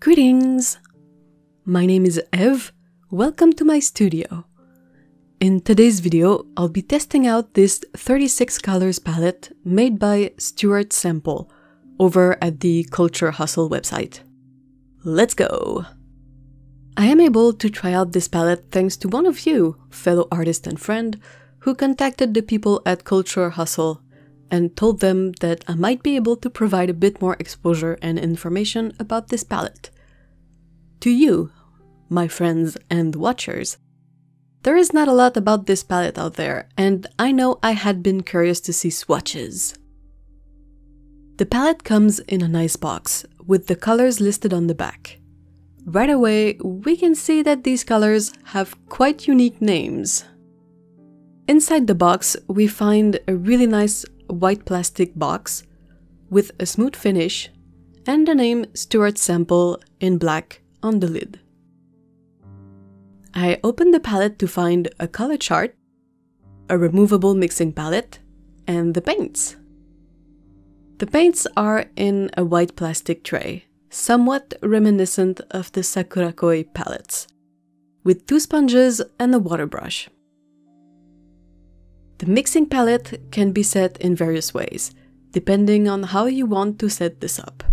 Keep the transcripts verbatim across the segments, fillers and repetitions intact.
Greetings! My name is Ev, welcome to my studio. In today's video, I'll be testing out this thirty-six colors palette made by Stuart Semple over at the Culture Hustle website. Let's go! I am able to try out this palette thanks to one of you, fellow artist and friend, who contacted the people at Culture Hustle and told them that I might be able to provide a bit more exposure and information about this palette. To you, my friends and watchers, there is not a lot about this palette out there, and I know I had been curious to see swatches. The palette comes in a nice box, with the colors listed on the back. Right away, we can see that these colors have quite unique names. Inside the box, we find a really nice white plastic box with a smooth finish and the name Stuart Semple in black on the lid. I open the palette to find a color chart, a removable mixing palette, and the paints. The paints are in a white plastic tray, somewhat reminiscent of the Sakura Koi palettes, with two sponges and a water brush. The mixing palette can be set in various ways, depending on how you want to set this up.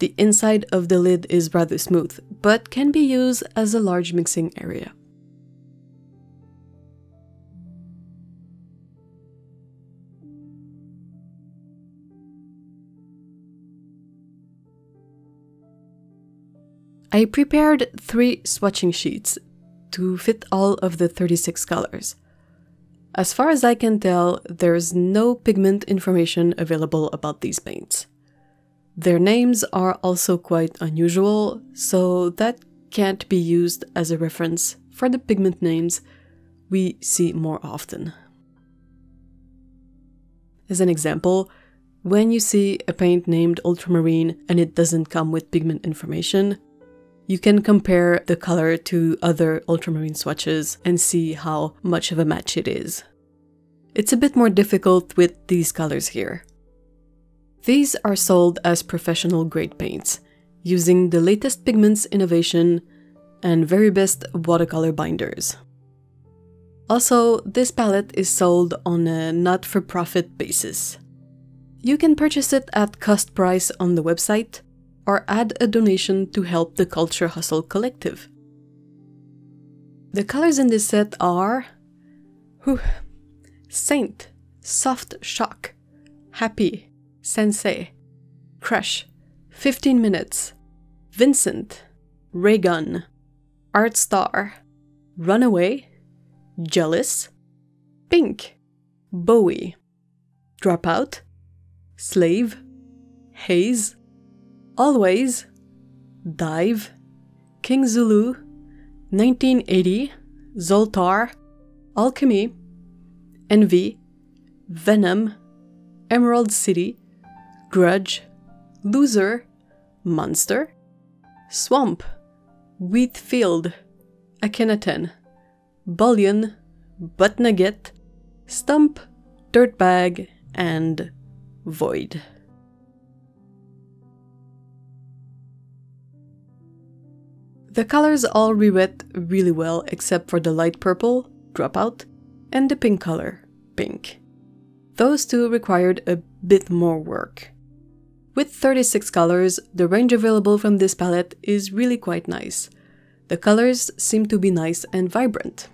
The inside of the lid is rather smooth, but can be used as a large mixing area. I prepared three swatching sheets to fit all of the thirty-six colors. As far as I can tell, there's no pigment information available about these paints. Their names are also quite unusual, so that can't be used as a reference for the pigment names we see more often. As an example, when you see a paint named Ultramarine and it doesn't come with pigment information, you can compare the color to other ultramarine swatches and see how much of a match it is. It's a bit more difficult with these colors here. These are sold as professional grade paints, using the latest pigments innovation and very best watercolor binders. Also, this palette is sold on a not-for-profit basis. You can purchase it at cost price on the website, or add a donation to help the Culture Hustle Collective. The colors in this set are whew, Saint, Soft Shock, Happy, Sensei, Crush, fifteen minutes, Vincent, Raygun, Art Star, Runaway, Jealous, Pink, Bowie, Dropout, Slave, Haze, Always, Dive, King Zulu, nineteen eighty, Zoltar, Alchemy, Envy, Venom, Emerald City, Grudge, Loser, Monster, Swamp, Wheat Field, Akhenaten, Bullion, Butt Nugget, Stump, Dirtbag, and Void. The colors all re-wet really well except for the light purple, Dropout, and the pink color, Pink. Those two required a bit more work. With thirty-six colors, the range available from this palette is really quite nice. The colors seem to be nice and vibrant.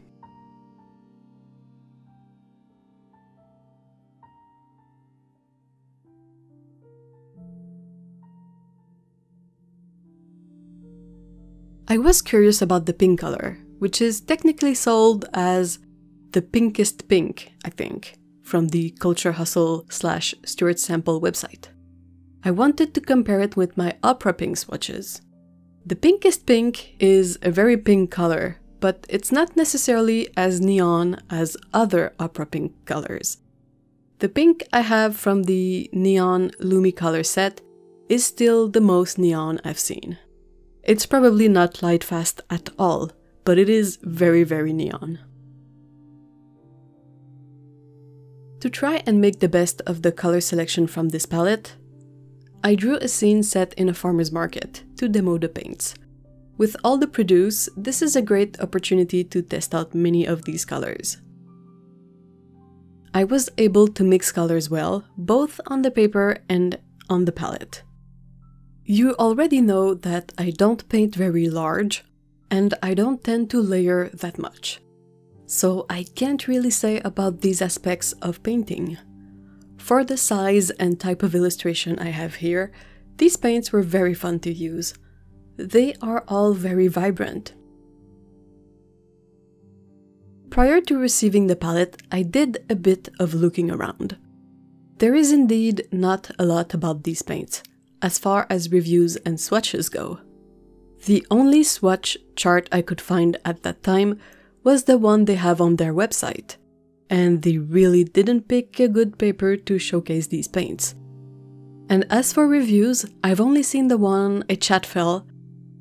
I was curious about the pink color, which is technically sold as the Pinkest Pink, I think, from the Culture Hustle slash Stuart Semple website. I wanted to compare it with my Opera Pink swatches. The Pinkest Pink is a very pink color, but it's not necessarily as neon as other Opera Pink colors. The pink I have from the Neon Lumi color set is still the most neon I've seen. It's probably not light fast at all, but it is very, very neon. To try and make the best of the color selection from this palette, I drew a scene set in a farmer's market to demo the paints. With all the produce, this is a great opportunity to test out many of these colors. I was able to mix colors well, both on the paper and on the palette. You already know that I don't paint very large, and I don't tend to layer that much. So I can't really say about these aspects of painting. For the size and type of illustration I have here, these paints were very fun to use. They are all very vibrant. Prior to receiving the palette, I did a bit of looking around. There is indeed not a lot about these paints, as far as reviews and swatches go. The only swatch chart I could find at that time was the one they have on their website, and they really didn't pick a good paper to showcase these paints. And as for reviews, I've only seen the one Achatfell,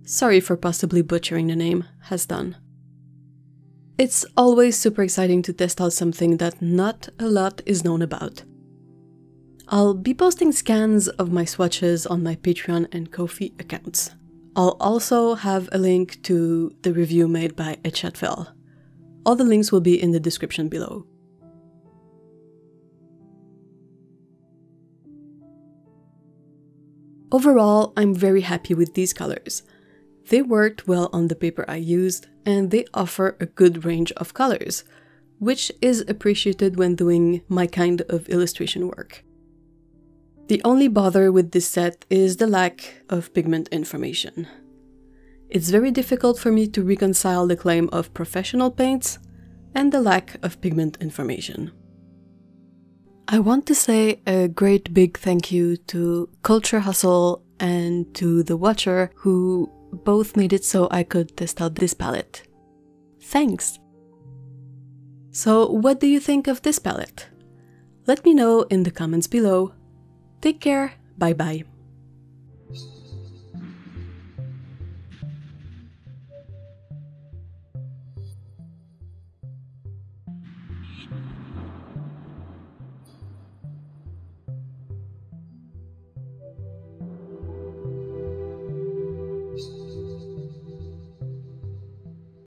sorry for possibly butchering the name, has done. It's always super exciting to test out something that not a lot is known about. I'll be posting scans of my swatches on my Patreon and Ko-fi accounts. I'll also have a link to the review made by Achatfell. All the links will be in the description below. Overall, I'm very happy with these colors. They worked well on the paper I used, and they offer a good range of colors, which is appreciated when doing my kind of illustration work. The only bother with this set is the lack of pigment information. It's very difficult for me to reconcile the claim of professional paints and the lack of pigment information. I want to say a great big thank you to Culture Hustle and to The Watcher, who both made it so I could test out this palette. Thanks! So what do you think of this palette? Let me know in the comments below. Take care, bye bye!